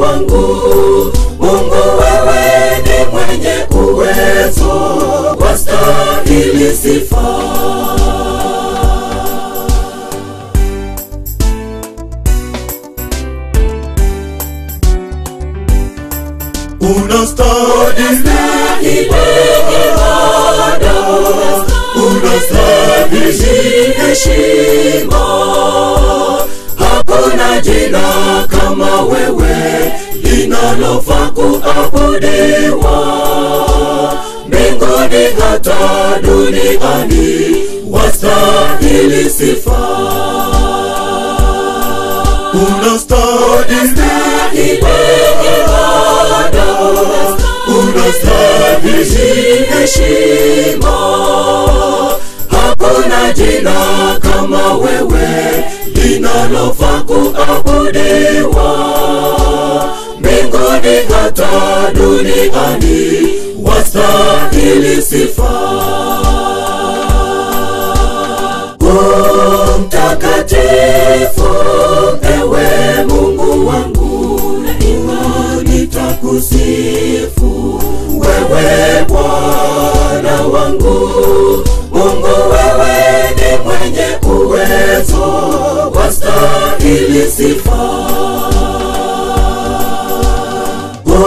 wangu. Mungu wewe ni mwenye uwezo, wastahili sifa. Unastahili ibada, unastahili heshima. Hakuna jina kama wewe, linalofaa kuabudiwa, mbinguni hata duniani, wastahili sifa. Unastahili ibada, unastahili heshima. Hakuna jina kama wewe, linalofaa kuabudiwa, mbinguni hata duniani, wastahili sifa. O mtakatifu, ewe Mungu wangu, nitakusifu wewe Bwana wangu. Mungu wewe ni mwenye uwezo, wastahili sifa. O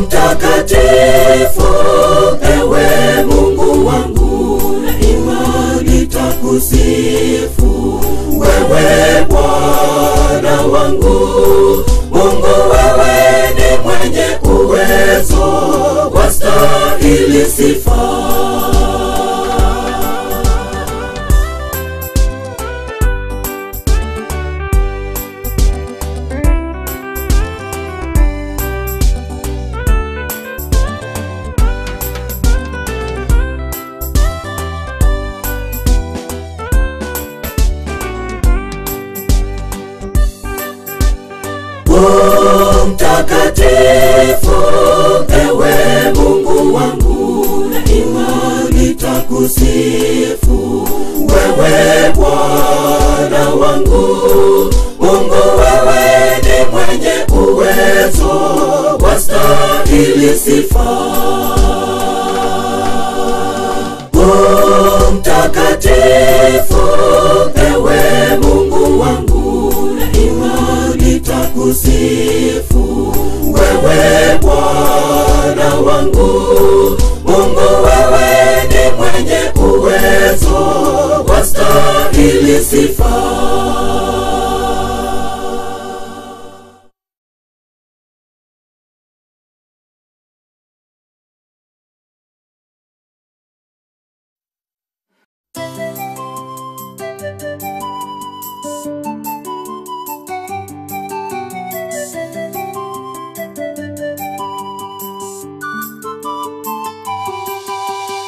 mtakatifu, ewe Mungu wangu, nitakusifu wewe Bwana wangu. Mungu wewe ni mwenye uwezo, wastahili sifa. O mtakatifu, ewe Mungu wangu, nitakusifu wewe Bwana wangu. Mungu wewe ni mwenye uwezo, wastahili sifa. O mtakatifu, ewe Mungu wangu, nitakusifu wewe Bwana wangu. Mungu wewe ni mwenye uwezo, wastahili sifa.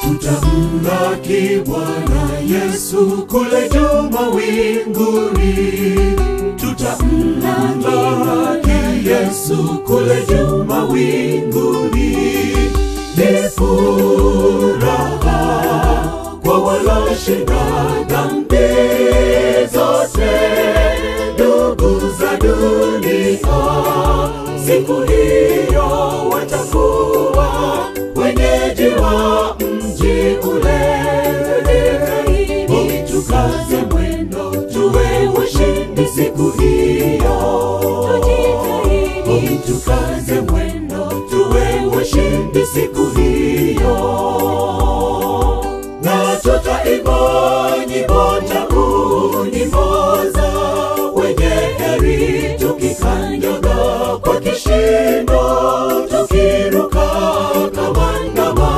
Tutamlaki Bwana Yesu kule juu mawinguni, tutamlaki Yesu kule juu mawinguni. Ni furaha kwa walioshinda dhambi zote, ndugu za dunia, siku hiyo watakuwa wenyeji wa mji ule. Tukaze mwendo tuwe washindi siku hiyo, tukaze mwendo tuwe washindi siku hiyo. Na tutaimba nyimbo za kuimboza, wenye heri tukikanyaga kwa kishindo, tukiruka kama ndama.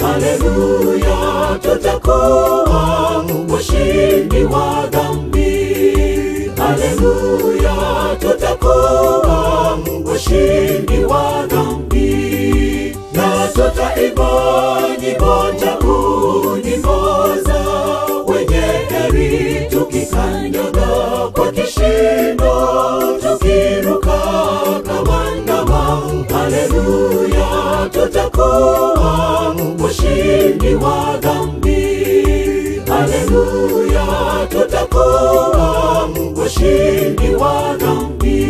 Haleluya, tutakuwa washindi wa dhambi. Haleluya, tutakuwa washindi wa dhambi. Na tutaimba nyimbo za kuimboza, wenye heri tukikanyaga kwa kishindo, tukiruka kama ndama. Haleluya, tutakuwa washindi wa dhambi. Haleluya, tutakuwa washindi wa dhambi.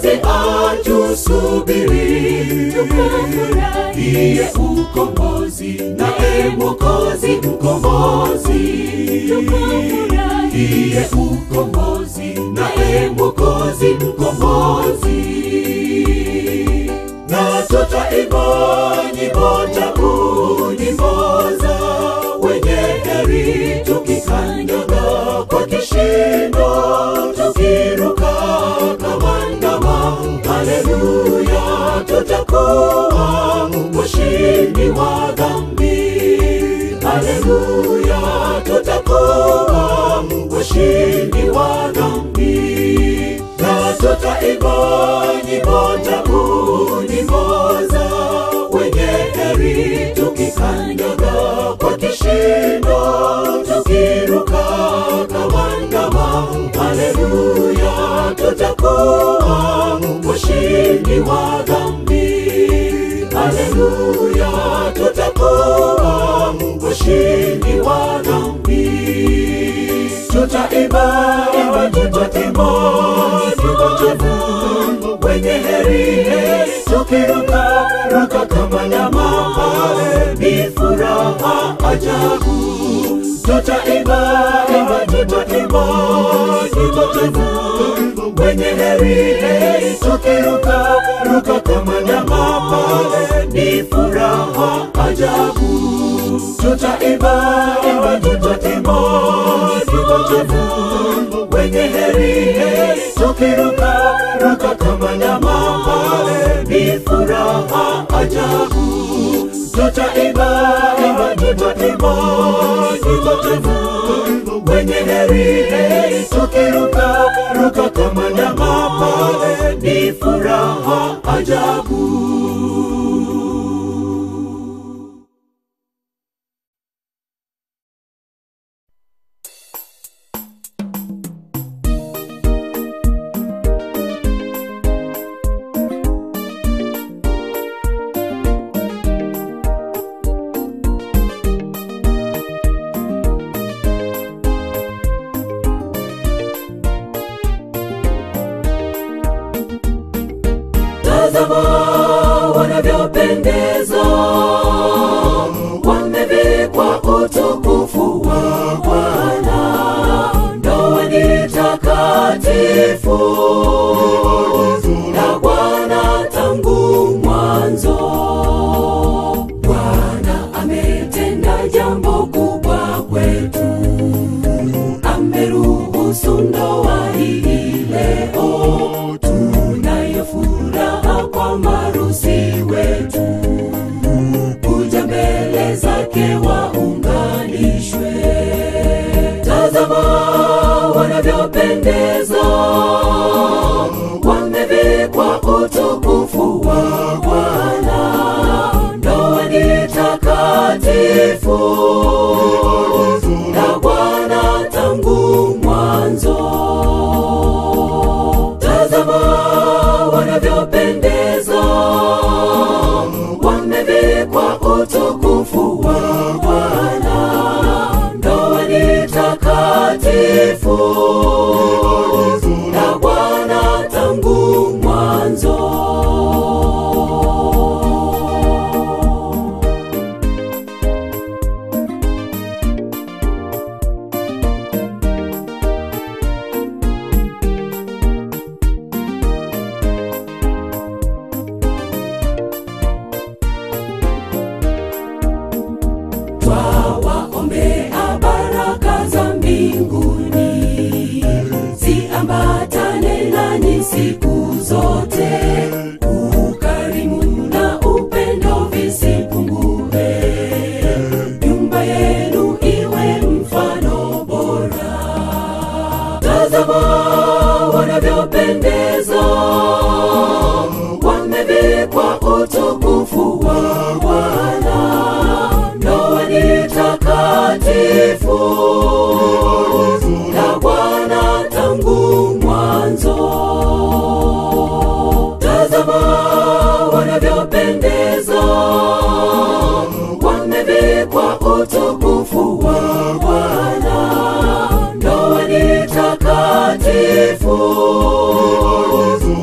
Tukaze atusubiri, tukafurahi ukombozi, nae Mwokozi mkombozi, tukafurahi ukombozi, nae Mwokozi mkombozi. Na tutaimba nyimbo za kuimboza, wenye heri tukikanyaga kwa kishindo. Haleluya, tutakuwa mshindi wa dhambi. Haleluya, tutakuwa mshindi wa dhambi. Na tutaimba nyimbo za kuimboza, wenye heri tukikanyaga kwa kishindo, tukiruka kama ndama. Haleluya, tutakuwa mshindi wa dhambi. Haleluya, tutakuwa mshindi wa dhambi. Tutaimba, tutaimba nyimbo za Mungu, wenye heri tukiruka ruka kama ndama. Ni furaha ajabu. Tutaimba nyimbo za Mungu, wenye heri tukiruka ruka kama ndama. Ni furaha ajabu. Tutaimba nyimbo za Mungu, wenye heri tukiruka ruka kama ndama. Ni furaha ajabu. Tutaimba nyimbo za Mungu, wenye heri tukiruka ruka kama ndama. Ni furaha ajabu.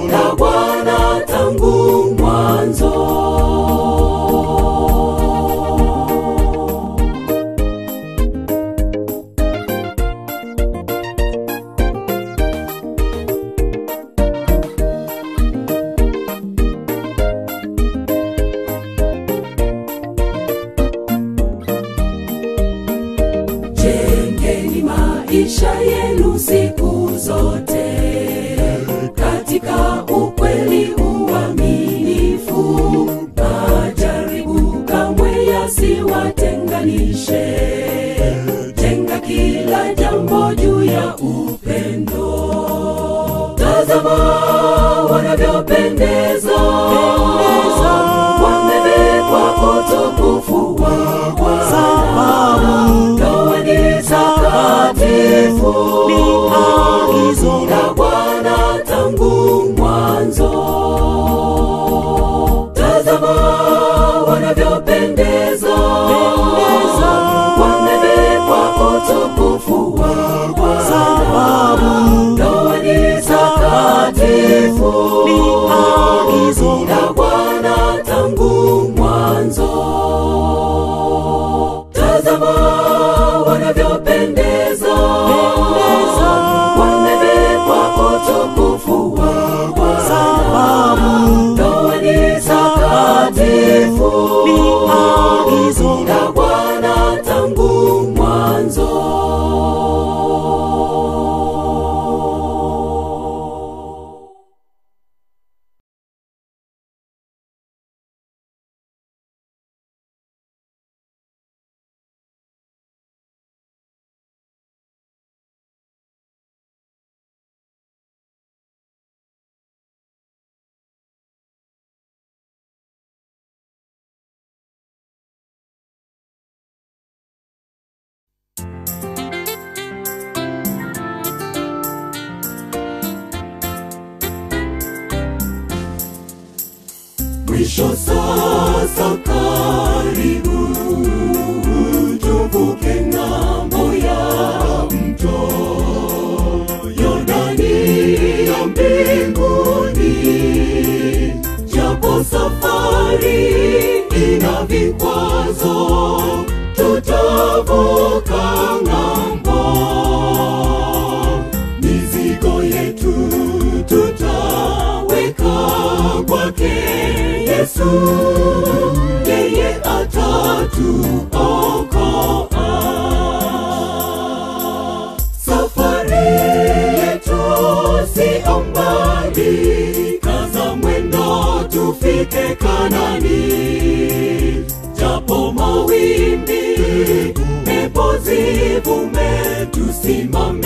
Now sasa karibu tuvuke ng'ambo ya mto Yordani ya mbinguni, japo safari ina vikwazo, tutavuka ng'ambo, mizigo yetu tutaweka kwake Yesu, yeye atatuokoa. Safari yetu sio mbali, kaza mwendo tufike Kanaani. Japo mawimbi, pepo zivume, tusimame.